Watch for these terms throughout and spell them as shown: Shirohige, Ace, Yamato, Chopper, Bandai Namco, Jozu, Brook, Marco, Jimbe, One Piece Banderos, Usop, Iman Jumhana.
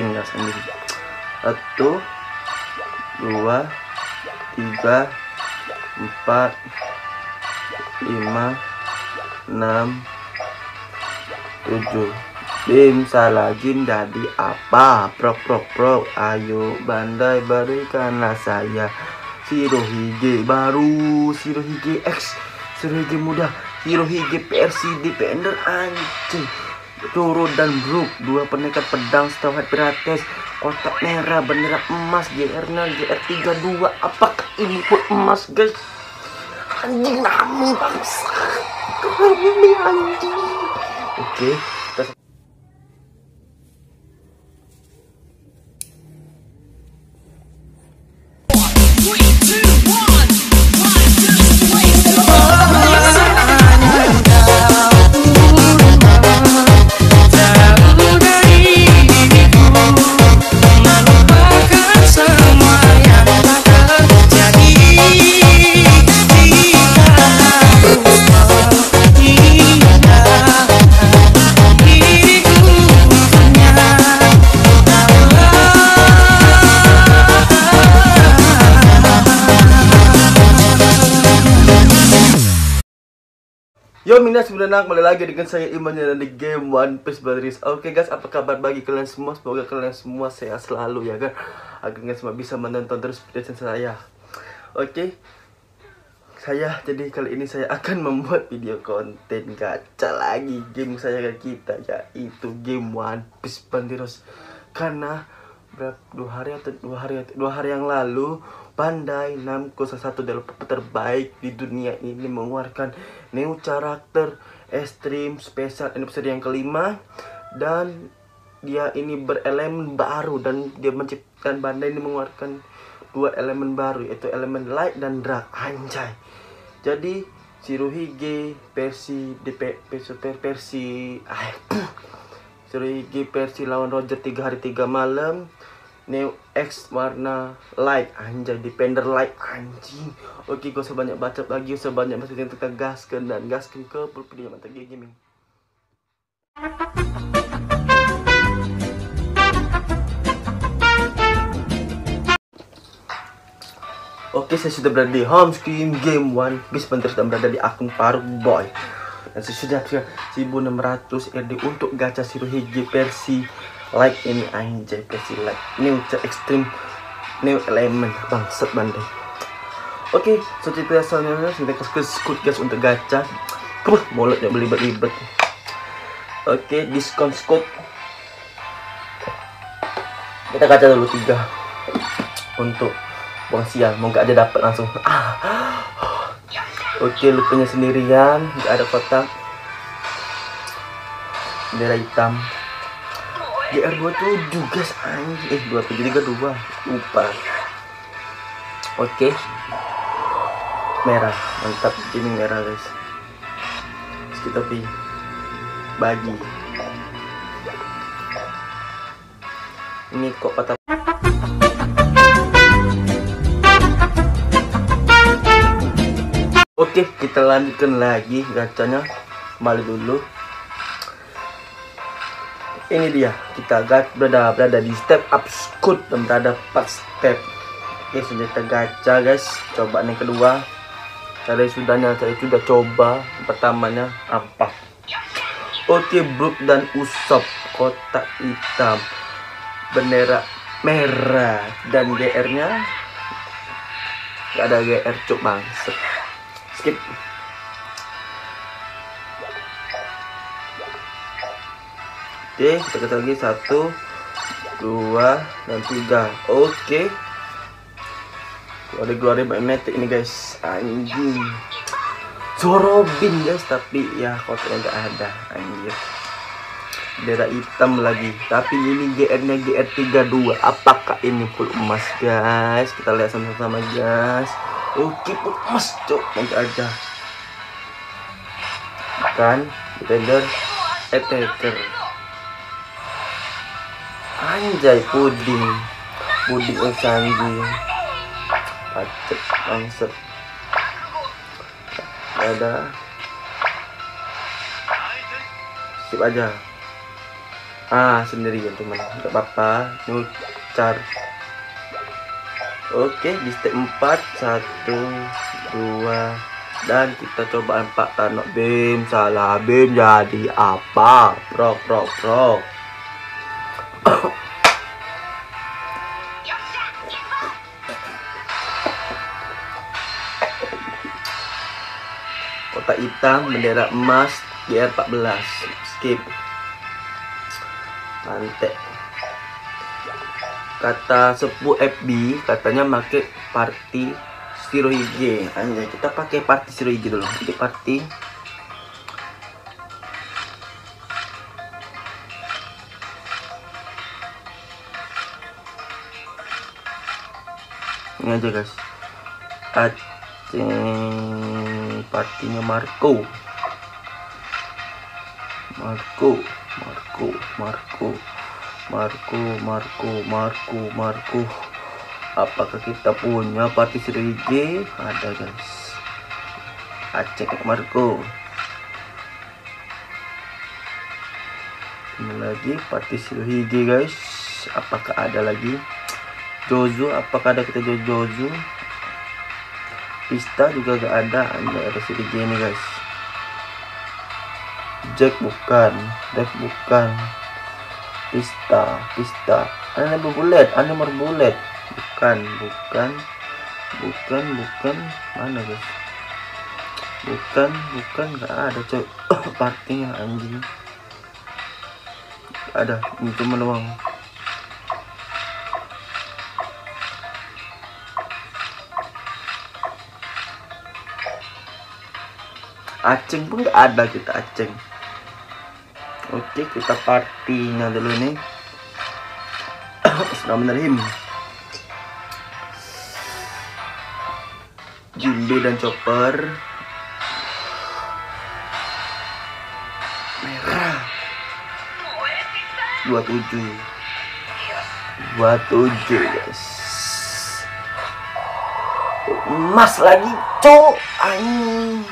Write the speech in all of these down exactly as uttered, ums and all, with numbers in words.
kupingnya sendiri. Satu, dua, tiga, empat, lima, enam, tujuh. Bim salah jin jadi apa? Prok prok prok. Ayo Bandai berikanlah saya Shirohige baru, Shirohige X, Shirohige muda, Shirohige P R C D Defender anjing. Toro dan Brook, dua pernikat pedang setawat berates, kotak merah, bendera emas, J R nol J R tiga dua. Apakah ini pun emas guys? Anjing nami bangsa. Nami anjing. Oke. Okay. Yo minus sembilan, kembali lagi dengan saya Iman dan di game One Piece Banderos. Oke okay, guys, apa kabar bagi kalian semua? Semoga kalian semua sehat selalu ya kan, agar kalian semua bisa menonton terus video saya. Oke okay. Saya jadi kali ini saya akan membuat video konten gacha lagi game saya kita, yaitu game One Piece Banderos. Karena berapa dua hari atau dua hari dua hari yang lalu, Bandai Namco, salah satu developer terbaik di dunia ini, mengeluarkan new karakter Extreme Special Anniversary yang kelima, dan dia ini berelemen baru, dan dia menciptakan, Bandai ini mengeluarkan dua elemen baru, yaitu elemen light dan dark. Anjay. Jadi Shirohige versi versi ah, Shirohige versi lawan Roger tiga hari tiga malam. Neo X warna light anjay, Defender light anjing. Oke, gak usah banyak baca lagi, usah banyak masukin, kita gaskan dan gaskan ke video mantap gaming. Oke, saya sudah berada di home screen game One Piece Banderos dan berada di akun Paruk Boy. Dan saya sudah punya seribu enam ratus R D untuk gacha Shirohige versi like ini anjay, versi like new extreme new element bangsat Bandai. Oke, seperti biasa kita ke skut guys untuk gacha. Kemah mulutnya belibet-libet. Oke, diskon skut. Kita gacha dulu tiga untuk buang sial, mau nggak ada dapat langsung. Ah. Oke, lupanya sendirian, nggak ada kotak. Bendera hitam. J R dua tujuh guys anjing, eh dua tujuh tiga dua lupa. Oke okay. Merah mantap, ini merah guys. Terus kita pilih bagi ini kok patah. Oke okay, kita lanjutkan lagi gacanya, kembali dulu. Ini dia, kita berada, berada di step up scoot dan berada empat step. Oke, sudah kita gacha guys. Coba yang kedua. Cari sudahnya, cari sudah coba. Pertamanya apa? Oke, Brook dan Usop. Kotak hitam. Bendera merah. Dan G R-nya gak ada, G R cuk bangset. Skip. Oke, kita ketemu lagi satu, dua, dan tiga. Oke, keluar keluarin magnetik ini guys, anjing. Corobin guys, tapi ya kotaknya nggak ada, anjir. Bendera hitam lagi, tapi ini G R-nya G R tiga dua. Apakah ini full emas guys? Kita lihat sama-sama guys. Oke, full emas cok, nggak ada. Kan, defender, attacker. Anjay, puding puding yang canggih pacet bangset. Ada skip aja. Ah, sendiri ya teman, nggak apa-apa, nucar. Oke, di step empat, satu, dua, dan kita coba empat tanok beam, salah beam, jadi apa? Prok, prok, prok. Kotak hitam, bendera emas, G R empat belas, skip. Pantek. Kata sepuh F B katanya pakai party Shirohige. Anjay, kita pakai party Shirohige dulu. Jadi party ini aja guys. Aceh partinya Marco. Marco Marco, Marco, Marco, Marco, Marco, Marco. Apakah kita punya party Shirohige? Ada guys. Acek Marco. Ini lagi party Shirohige guys. Apakah ada lagi? Jozu, apakah ada kita Jozu? Pista juga gak ada. Ada Shirohige ini guys. Jack bukan, Jack bukan, pista, pista, aneh berbulet, aneh berbulet, bukan, bukan, bukan, bukan, mana guys? Bukan, bukan, nggak ada cok, partinya anjing, gak ada, ini cuma doang. Aceng pun nggak ada kita aceng. Oke, kita partinya dulu nih. Bismillahirrahmanirrahim. Jimbe dan Chopper. Merah. dua puluh tujuh. dua puluh tujuh, guys. Emas lagi, cok. Aing.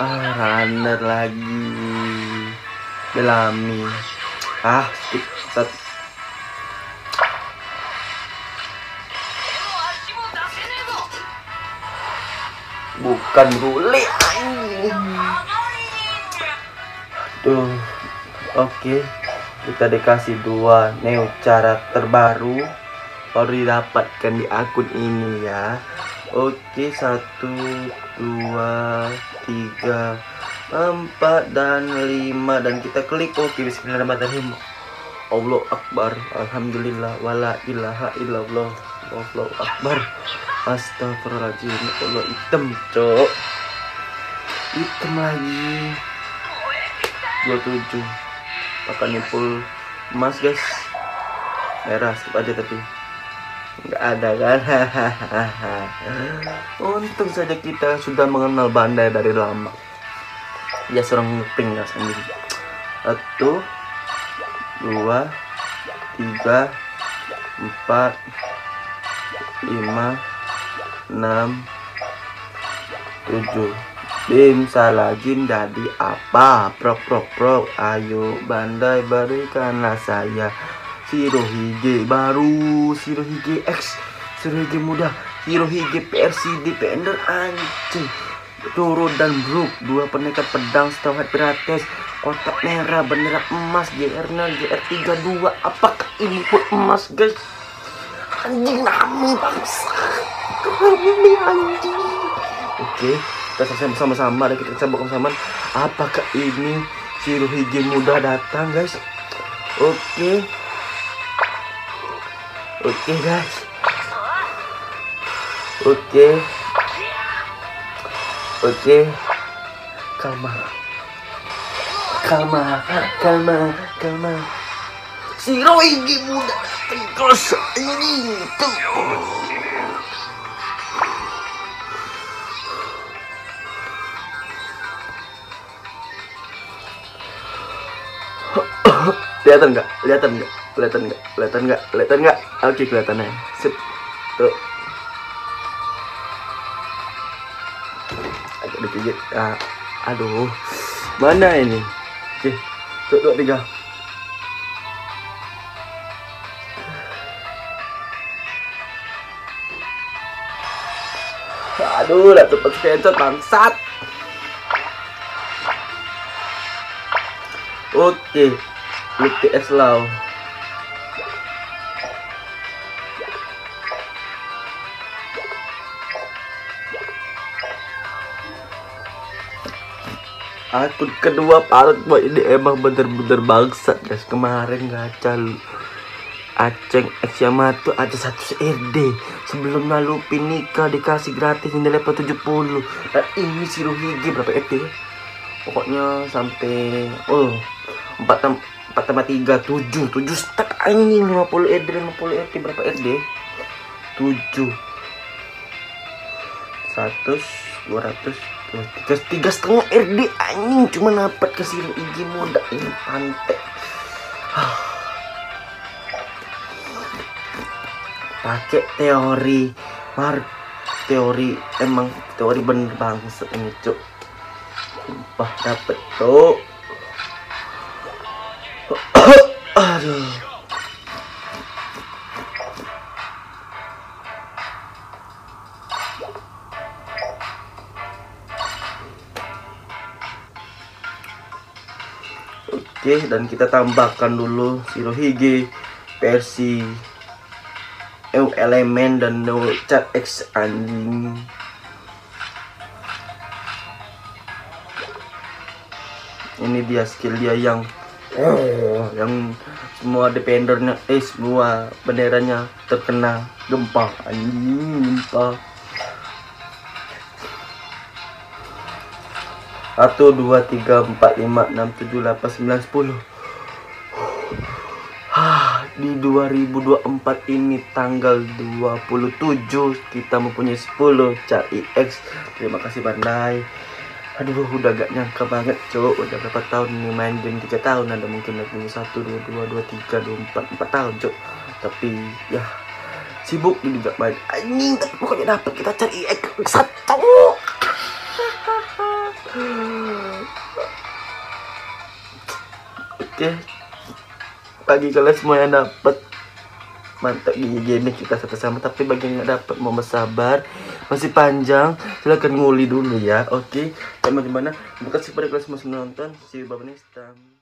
Ah, runner lagi Belami. Ah, skip. Set. Bukan boleh. Tuh. Oke, okay. Kita dikasih dua neo cara terbaru baru didapatkan di akun ini ya. Oke, okay, satu, dua, tiga, empat, dan lima, dan kita klik oke. Okay, bismillahirrahmanirrahim. Allahu akbar, alhamdulillah, wala ilaha illallah, Allahu akbar, astagfirullahaladzim. Allah, hitam cok, hitam lagi. Dua puluh tujuh pakai nimpul emas guys. Merah skip aja, tapi nggak ada kan. Untung saja kita sudah mengenal Bandai dari lama ya, serang ngeting ya sendiri. Satu, dua, tiga, empat, lima, enam, tujuh. Bim salah jin jadi apa? Prok prok prok. Ayo Bandai, berikanlah saya Shirohige baru, Shirohige X, Shirohige muda, Shirohige P R C Defender anjing, Toro dan Brook, dua pernekat pedang setauhat pirates, kotak merah, bendera emas, G R nol, G R tiga puluh dua, apakah ini pun emas guys? Anjing nami bangsa, ini anjing. Oke, kita selesai bersama-sama, kita sambung bersama. Apakah ini Shirohige muda datang guys? Oke. Oke okay, guys. Oke okay. Oke okay. Kalma Kalma Kalma Kalma Shirohige muda terus ini tuh. Kelihatan enggak? Kelihatan enggak? Kelihatan nggak? Kelihatan nggak? Kelihatan nggak? Oke, kelihatannya. Sip. Tuh. tiga, ah, aduh, mana ini? Oke, dua, dua, tiga. Aduh, udah cepet screenshot bangsat. Oke, U T S law. Akun kedua parut boy, ini emang bener-bener bangsat guys. Kemarin gacha Aceng X Yamato ada seratus R D. Sebelumnya Lupi nikah dikasih gratis hingga level tujuh puluh. Nah ini Shirohige berapa R D? Pokoknya sampai oh empat tambah tiga, tujuh, tujuh stack anjing. Lima puluh R D, lima puluh R D berapa R D? tujuh seratus, dua ratus, tiga tiga setengah R D anjing, cuma dapat ke Shirohige muda ini pantek. Pakai teori mar teori emang teori bener bangsa ini cuk, sumpah dapet tuh. Aduh. Oke, okay, dan kita tambahkan dulu Shirohige versi new elemen dan new chat X anjing. Ini dia skill dia yang oh, yang semua defendernya eh semua benderanya terkena gempa anjing, gempa. Satu, dua, tiga, empat, lima, enam, tujuh, delapan, sembilan, sepuluh. Di dua ribu dua puluh empat ini tanggal dua puluh tujuh kita mempunyai sepuluh cat I X. Terima kasih Bandai. Aduh, udah gak nyangka banget cowok. Udah berapa tahun ini main game? Tiga tahun ada mungkin. Satu, dua, dua, dua, tiga, dua, empat, empat tahun cowok. Tapi ya sibuk juga main anjing. Tapi pokoknya dapet kita cat I X satu. Oke, bagi kalian semua yang dapat mantap gigi ini kita sama-sama. Tapi bagi yang nggak dapat mau bersabar, masih panjang, silahkan nguli dulu ya. Oke, sama gimana? Terima kasih pada kalian semua sudah nonton. See you, bye next time.